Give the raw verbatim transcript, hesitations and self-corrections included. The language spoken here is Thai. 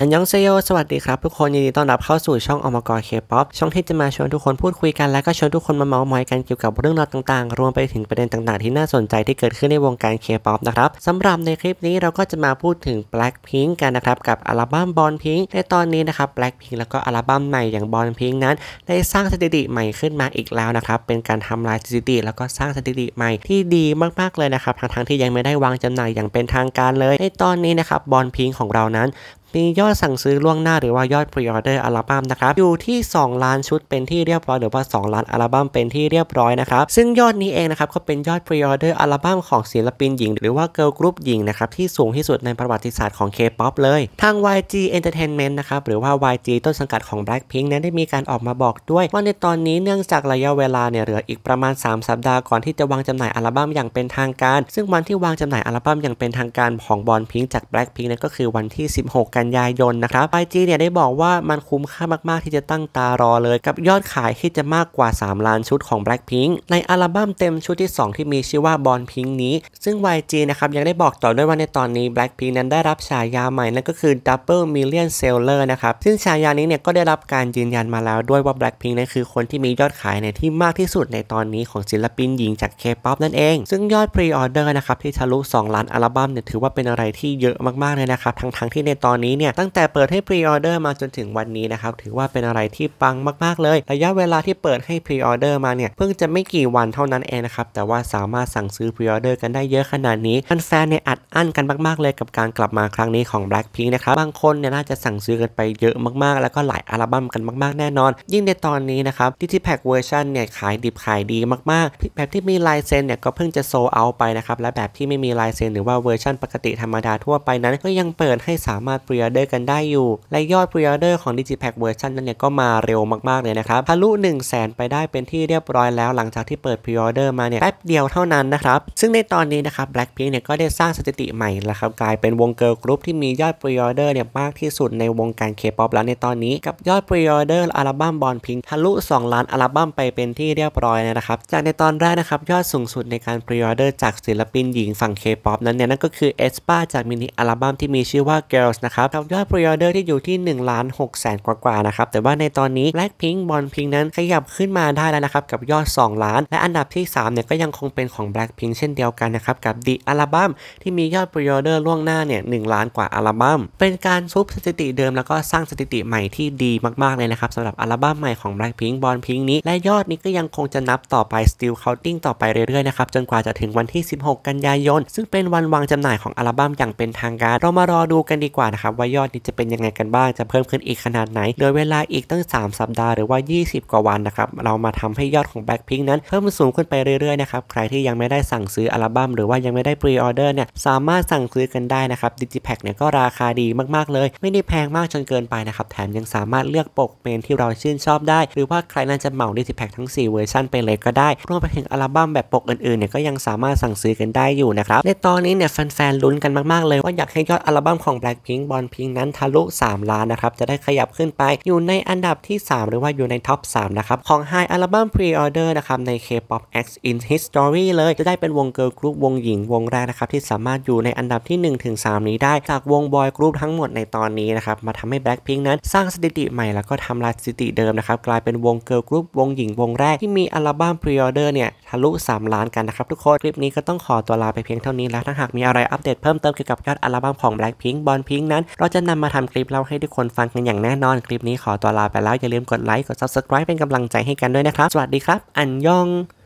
อันยองเซโยสวัสดีครับทุกคนยินดีต้อนรับเข้าสู่ช่องอมกรเคป๊อปช่องที่จะมาชวนทุกคนพูดคุยกันและก็ชวนทุกคนมาเมาท์มอยกันเกี่ยวกับเรื่องราวต่างๆรวมไปถึงประเด็นต่างๆที่น่าสนใจที่เกิดขึ้นในวงการเคป๊อปนะครับสำหรับในคลิปนี้เราก็จะมาพูดถึง BLACKPINK กันนะครับกับอัลบั้ม BORN PINK ในตอนนี้นะครับ BLACKPINK แล้วก็อัลบั้มใหม่อย่าง BORN PINK นั้นได้สร้างสถิติใหม่ขึ้นมาอีกแล้วนะครับเป็นการทำลายสถิติแล้วก็สร้างสถิติใหม่ที่ดีมากๆเลยนะครับทั้งๆที่ยังไม่ได้วางจำหน่ายอย่างเป็นทางการเลยในตอนนี้นะครับ BORN PINK ของเรานั้นมียอดสั่งซื้อล่วงหน้าหรือว่ายอดพรีออเดอร์อัลบั้มนะครับอยู่ที่สองล้านชุดเป็นที่เรียบร้อยหรือว่าสองล้านอัลบั้มเป็นที่เรียบร้อยนะครับซึ่งยอดนี้เองนะครับก็เป็นยอดพรีออเดอร์อัลบั้มของศิลปินหญิงหรือว่าเกิร์ลกรุ๊ปหญิงนะครับที่สูงที่สุดในประวัติศาสตร์ของ K-pop เลยทาง วาย จี Entertainment นะครับหรือว่า วาย จี ต้นสังกัดของ BLACKPINK นั้นได้มีการออกมาบอกด้วยว่าในตอนนี้เนื่องจากระยะเวลาเนี่ยเหลืออีกประมาณสามสัปดาห์ก่อนที่จะวางจำหน่ายอัลบั้มอย่างเป็นทางการซึ่งวันที่วางจำหน่ายอัลบั้มอย่างเป็นทางการของ BORN PINK จาก BLACKPINK นั้นก็คือวันที่สิบหกกันยายนนะครับ วาย จี เนี่ยได้บอกว่ามันคุ้มค่ามากๆที่จะตั้งตารอเลยกับยอดขายที่จะมากกว่าสามล้านชุดของ BLACKPINK ในอัลบั้มเต็มชุดที่สองที่มีชื่อว่า BORN PINK นี้ซึ่ง วาย จี นะครับยังได้บอกต่อด้วยว่าในตอนนี้ BLACKPINK นั้นได้รับฉายาใหม่นั่นก็คือ Double Million Seller นะครับซึ่งฉายานี้เนี่ยก็ได้รับการยืนยันมาแล้วด้วยว่า BLACKPINK นั้นคือคนที่มียอดขายในที่มากที่สุดในตอนนี้ของศิลปินหญิงจาก K-pop นั่นเองซึ่งยอด Pre-order นะครับที่ทะลุสองล้านอัลบั้มเนี่ยถือว่าเป็นอะไรที่เยอะมากๆเลยนะครับทั้งๆที่ในตอนนี้เนี่ยตั้งแต่เปิดให้พรีออเดอร์มาจนถึงวันนี้นะครับถือว่าเป็นอะไรที่ปังมากๆเลยระยะเวลาที่เปิดให้พรีออเดอร์มาเนี่ยเพิ่งจะไม่กี่วันเท่านั้นเองนะครับแต่ว่าสามารถสั่งซื้อพรีออเดอร์กันได้เยอะขนาดนี้แฟนๆเนี่ยอัดอั้นกันมากๆเลยกับการกลับมาครั้งนี้ของ BLACKPINK นะครับบางคนเนี่ยน่าจะสั่งซื้อกันไปเยอะมากๆแล้วก็หลายอัลบั้มกันมากๆแน่นอนยิ่งในตอนนี้นะครับดิจิแพ็คเวอร์ชันเนี่ยขายดิบขายดีมากๆแบบที่มีลายเซ็นเนี่ยก็เพิ่งจะโซเอาไปนะครับและแบบที่ไม่มีลายเซ็นหรือว่าเวอร์ชันปกติธรรมดาทั่วไปนั้นก็ยังเปิดให้สามารถพรีออเดอร์กันได้อยู่และยอดพรีออเดอร์ของ Digipack เวอร์ชันนั้นเนี่ยก็มาเร็วมากๆเลยนะครับทะลุหนึ่งแสนไปได้เป็นที่เรียบร้อยแล้วหลังจากที่เปิดพรีออเดอร์มาเนี่ยแป๊บเดียวเท่านั้นนะครับซึ่งในตอนนี้นะครับ BLACKPINK เนี่ยก็ได้สร้างสถิติใหม่แล้วครับกลายเป็นวงเกิร์ลกรุ๊ปที่มียอดพรีออเดอร์เนี่ยมากที่สุดในวงการ K-pop แล้วในตอนนี้กับยอดพรีออเดอร์อัลบั้ม BORN PINK ทะลุสองล้านอัลบั้มไปเป็นที่เรียบร้อยนะครับจากในตอนแรกนะครับยอดสูงสุดในการพรีออเดอร์จากศิลปินหญิงฝั่ง K-pop นั้นเนี่ยนั่นก็คือ aespa จากมินิอัลบั้มที่มีชื่อว่า Girls นะครับกับยอดพรีออเดอร์ที่อยู่ที่หนึ่งล้านหกแสนกว่าๆนะครับแต่ว่าในตอนนี้ BLACKPINK BORN PINK นั้นขยับขึ้นมาได้แล้วนะครับกับยอดสองล้านและอันดับที่สามเนี่ยก็ยังคงเป็นของ BLACKPINK เช่นเดียวกันนะครับกับ The Album ที่มียอดพรีออเดอร์ล่วงหน้าเนี่ยหนึ่งล้านกว่าอัลบั้มเป็นการทุบสถิติเดิมแล้วก็สร้างสถิติใหม่ที่ดีมากๆเลยนะครับสำหรับอัลบั้มใหม่ของ BLACKPINK BORN PINK นี้และยอดนี้ก็ยังคงจะนับต่อไป Still Counting ต่อไปเรื่อยๆนะครับจนกว่าจะถึงวันที่สิบหกกันยายนซึ่งเป็นวันวางจำหน่ายของอัลบั้มอย่างเป็นทางการเรามารอดูกันดีกว่านะครับว่ายอดนี้จะเป็นยังไงกันบ้างจะเพิ่มขึ้นอีกขนาดไหนโดยเวลาอีกตั้งสามสัปดาห์หรือว่ายี่สิบกว่าวันนะครับเรามาทำให้ยอดของ BLACKPINK นั้นเพิ่มสูงขึ้นไปเรื่อยๆนะครับใครที่ยังไม่ได้สั่งซื้ออัลบั้มหรือว่ายังไม่ได้พรีออเดอร์เนี่ยสามารถสั่งซื้อกันได้นะครับ Digipack เนี่ยก็ราคาดีมากๆเลยไม่ได้แพงมากจนเกินไปนะครับแถมยังสามารถเลือกปกเมนที่เราชื่นชอบได้หรือว่าใครน่าจะเหมา Digipack ทั้งสี่เวอร์ชันไปเลยก็ได้รวมไปถึงอัลบั้มแบบปกอื่นๆเนี่ยก็ยังสามารถสั่งซื้อกันได้อยู่นะครับในตอนนี้เนี่ยแฟนๆลุ้นกันมากๆเลยว่าอยากให้ยอดอัลบั้มของ BLACKPINK BORN PINK นั้นทะลุสามล้านนะครับจะได้ขยับขึ้นไปอยู่ในอันดับที่สามหรือว่าอยู่ในท็อปสามนะครับของ High อัลบั้ม Pre-order นะครับใน K-pop X in History เลยจะได้เป็นวงเกิร์ลกรุ๊ปวงหญิงวงแรกนะครับที่สามารถอยู่ในอันดับที่หนึ่งถึงสามนี้ได้จากวงบอยกรุ๊ปทั้งหมดในตอนนี้นะครับมาทำให้ BLACKPINK นั้นสร้างสถิติใหม่แล้วก็ทำลายสถิติเดิมนะครับกลายเป็นวงเกิร์ลกรุ๊ปวงหญิงวงแรกที่มีอัลบั้ม Pre-order เนี่ยทะลุสามล้านกันนะครับทุกคนคลิปนี้ก็ต้องขอตัวลาไปเพียงเท่านี้แล้วถ้าหากมีอะไรอัปเดตเพิ่มเติมเกี่ยวกับยอดอัลบั้มของ BLACKPINK BORN PINK นั้นเราจะนำมาทำคลิปเล่าให้ทุกคนฟังกันอย่างแน่นอนคลิปนี้ขอตัวลาไปแล้วอย่าลืมกดไลค์กด ซับสไครบ์ เป็นกำลังใจให้กันด้วยนะครับสวัสดีครับอันยอง